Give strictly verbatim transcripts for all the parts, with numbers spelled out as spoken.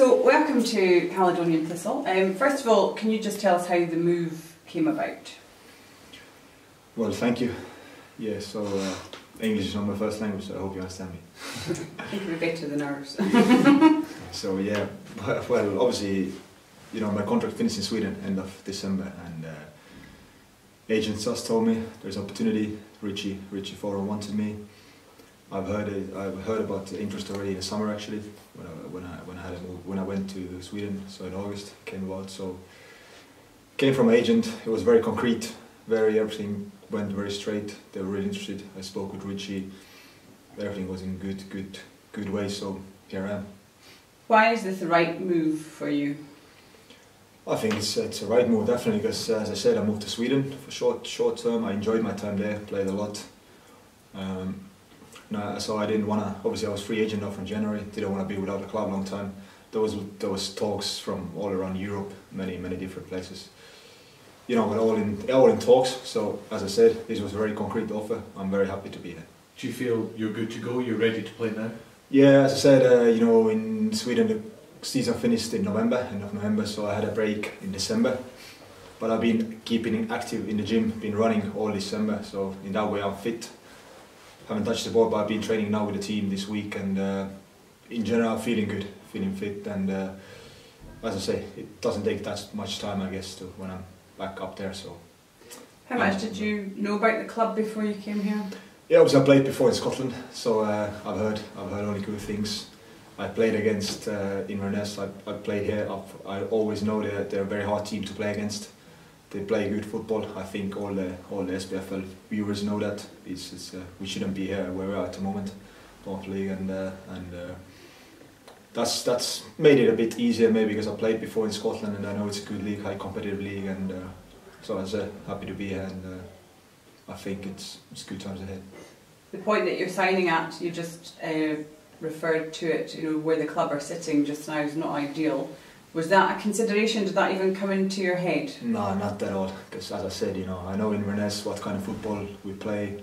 So welcome to Caledonian Thistle. Um, first of all, can you just tell us how the move came about? Well, thank you. Yeah, so uh, English is not my first language, so I hope you understand me. I think we're better than ours. So yeah, well, obviously, you know, my contract finished in Sweden end of December, and uh, agent Sus told me there's opportunity. Richie, Richie Foran wanted me. I've heard it, I've heard about the interest already in the summer actually, when I when I when I, had a move, when I went to Sweden. So in August came about. So came from an agent. It was very concrete. Very everything went very straight. They were really interested. I spoke with Richie. Everything was in good good good way. So here I am. Why is this the right move for you? I think it's it's a right move, definitely, because as I said, I moved to Sweden for short short term. I enjoyed my time there, played a lot. Um, no, so I didn't wanna. Obviously, I was free agent now from January. Didn't want to be without a club long time. There was there was talks from all around Europe, many many different places. You know, but all in all in talks. So as I said, this was a very concrete offer. I'm very happy to be here. Do you feel you're good to go? You're ready to play now? Yeah, as I said, uh, you know, in Sweden. The, season finished in November, end of November, so I had a break in December. But I've been keeping active in the gym, been running all December, so in that way I'm fit. Haven't touched the ball, but I've been training now with the team this week, and uh, in general I'm feeling good, feeling fit, and uh, as I say, it doesn't take that much time, I guess, to when I'm back up there. So. How much did you know about the club before you came here? Yeah, obviously I played before in Scotland, so uh, I've heard, I've heard only good things. I played against uh, Inverness, I, I played here, I've, I always know they're, they're a very hard team to play against. They play good football, I think all the, all the S P F L viewers know that. It's, it's, uh, we shouldn't be here where we are at the moment, North League, and, uh, and uh, that's, that's made it a bit easier maybe because I played before in Scotland and I know it's a good league, high competitive league, and uh, so I was uh, happy to be here, and uh, I think it's, it's good times ahead. The point that you're signing at, you just uh referred to it, you know, where the club are sitting just now is not ideal. Was that a consideration? Did that even come into your head? No, not at all. Because as I said, you know, I know in Rennes what kind of football we play,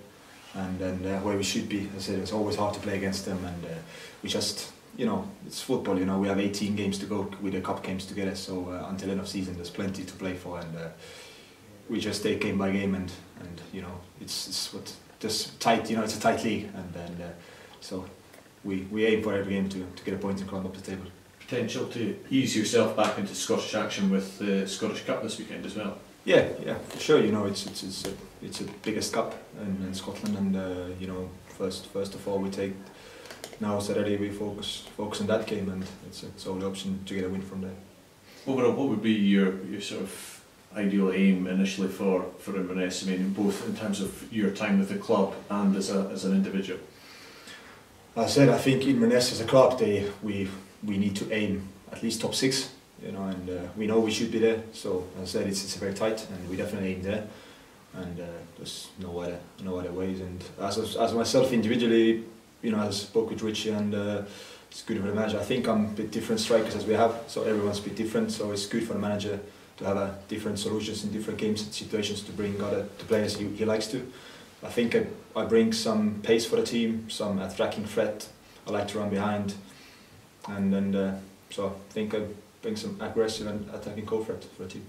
and then uh, where we should be. As I said, it's always hard to play against them, and uh, we just, you know, it's football. You know, we have eighteen games to go with the cup games together. So uh, until end of season, there's plenty to play for, and uh, we just take game by game, and and you know, it's it's what just tight. You know, it's a tight league, and then uh, so. We, we aim for every game to, to get a point and climb up the table. Potential to ease yourself back into Scottish action with the Scottish Cup this weekend as well? Yeah, yeah, for sure. You know, it's it's it's a, it's the biggest cup in, in Scotland, and uh, you know, first first of all we take now Saturday we focus focus on that game, and it's it's all the option to get a win from there. Overall, what would be your your sort of ideal aim initially for for Inverness? I mean, both in terms of your time with the club and as a as an individual. As I said, I think Inverness as a club, they, we we need to aim at least top six, you know, and uh, we know we should be there. So as I said, it's, it's very tight, and we definitely aim there, and uh, there's no other no other ways. And as as myself individually, you know, I spoke with Richie, and uh, it's good for the manager. I think I'm a bit different strikers as we have, so everyone's a bit different. So it's good for the manager to have uh, different solutions in different games and situations to bring other the players he, he likes to. I think I, I bring some pace for the team, some attacking threat. I like to run behind, and and uh, so I think I bring some aggressive and attacking co-threat for the team.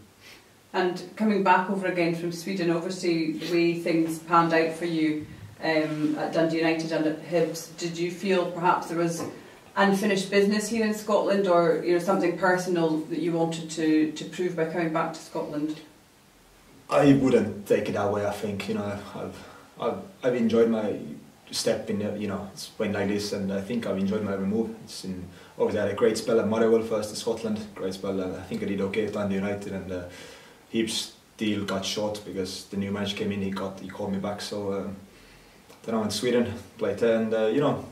And coming back over again from Sweden, obviously the way things panned out for you um, at Dundee United and at Hibs, did you feel perhaps there was unfinished business here in Scotland, or you know something personal that you wanted to to prove by coming back to Scotland? I wouldn't take it that way. I think you know I've. I've, I've enjoyed my step in, you know, it's went like this, and I think I've enjoyed my every move. It's in, obviously I had a great spell at Motherwell first in Scotland, great spell, and I think I did okay at Dundee United, and uh, Hibs deal got short because the new manager came in, he got he called me back, so um, then I went to Sweden, played there, and uh, you know,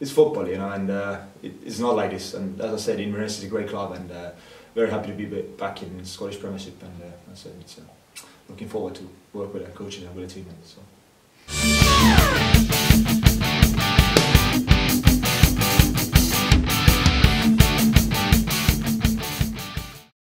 it's football, you know, and uh, it, it's not like this, and as I said, Inverness is a great club, and uh, very happy to be back in Scottish Premiership, and uh, as I said, it's, uh, looking forward to work with our coach and our team, so.